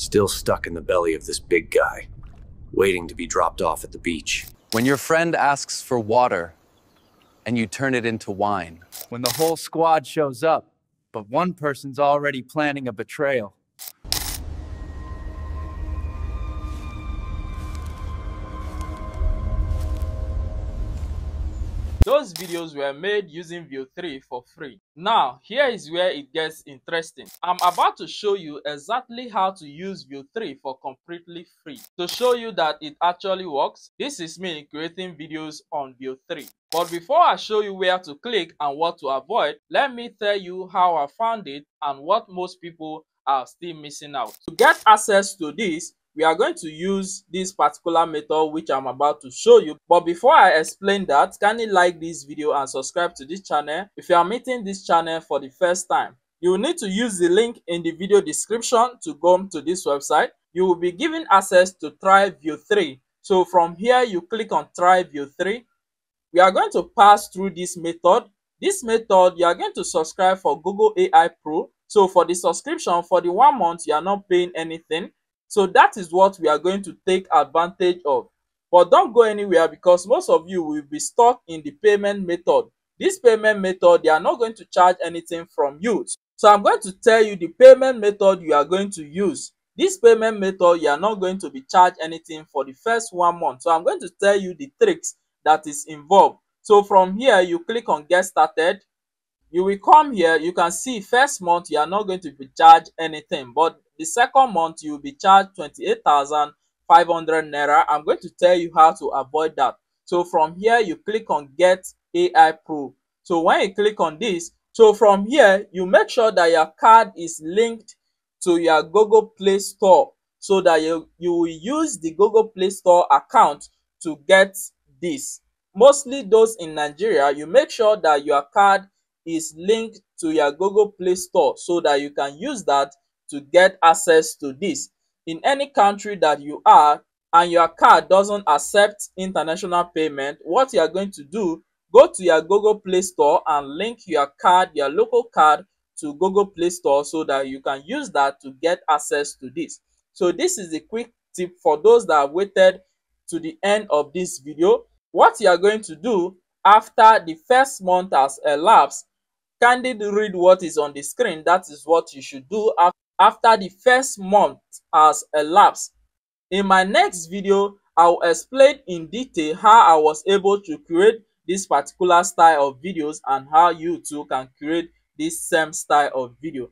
still stuck in the belly of this big guy, waiting to be dropped off at the beach. When your friend asks for water and you turn it into wine. When the whole squad shows up, but one person's already planning a betrayal. Those videos were made using Veo 3 for free. Now, here is where it gets interesting. I'm about to show you exactly how to use Veo 3 for completely free. To show you that it actually works, this is me creating videos on Veo 3. But before I show you where to click and what to avoid, let me tell you how I found it and what most people are still missing out. To get access to this, we are going to use this particular method which I'm about to show you. But before I explain that, kindly like this video and subscribe to this channel if you are meeting this channel for the first time. You will need to use the link in the video description to go to this website. You will be given access to try Veo 3. So from here, you click on try Veo 3. We are going to pass through this method. This method, you are going to subscribe for Google AI Pro. So for the subscription, for the 1 month, you are not paying anything. So that is what we are going to take advantage of. But don't go anywhere because most of you will be stuck in the payment method. This payment method, they are not going to charge anything from you. So I'm going to tell you the payment method you are going to use. This payment method, you are not going to be charged anything for the first 1 month. So I'm going to tell you the tricks that is involved. So from here, you click on get started. You will come here, you can see first month, you are not going to be charged anything. But the second month, you will be charged 28,500 Naira. I'm going to tell you how to avoid that. So from here, you click on Get AI Pro. So when you click on this, so from here, you make sure that your card is linked to your Google Play Store so that you will use the Google Play Store account to get this. Mostly those in Nigeria, you make sure that your card is linked to your Google Play Store so that you can use that to get access to this. In any country that you are and your card doesn't accept international payment, what you are going to do, go to your Google Play Store and link your card, your local card to Google Play Store so that you can use that to get access to this. So this is a quick tip for those that have waited to the end of this video. What you are going to do after the first month has elapsed, kindly read what is on the screen. That is what you should do after the first month has elapsed. In my next video, I will explain in detail how I was able to create this particular style of videos and how you too can create this same style of video.